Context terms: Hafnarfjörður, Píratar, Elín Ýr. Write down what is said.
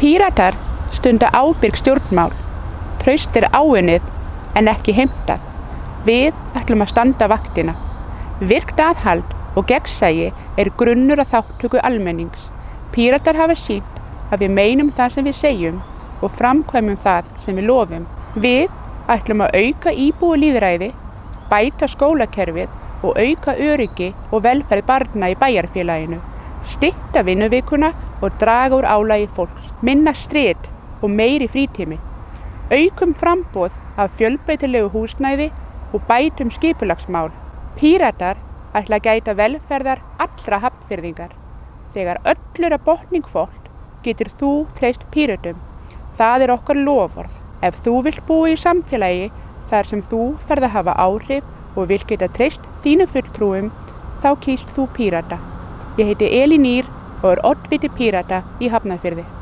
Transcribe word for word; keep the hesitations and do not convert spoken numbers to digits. Píratar stunda ábyrg stjórnmál. Traust er áunnið en ekki heimtað. Við ætlum að standa vaktina. Virkt aðhald og gegnsæi er grunnur að þáttöku almennings. Píratar hafa sýnt að við meinum það sem við segjum og framkvæmum það sem við lofum. Við ætlum að auka íbúalýðræði, bæta skólakerfið og auka öryggi og velferð barna í bæjarfélaginu, stytta vinnuvikuna og draga úr álagi fólks, minna strit og meiri frítími. Aukum framboð af fjölbreytilegu húsnæði og bætum skipulagsmál. Píratar ætla að gæta velferðar allra Hafnfirðingar. Þegar öllur að botning fólk getur þú treyst Pírötum. Það er okkar loforð. Ef þú vilt búa í samfélagi þar sem þú ferð að hafa áhrif og vilt geta treyst þínu fulltrúum, þá kýst þú Pírata. Ég heiti Elínýr og er oddviti Pírata í Hafnarfirði.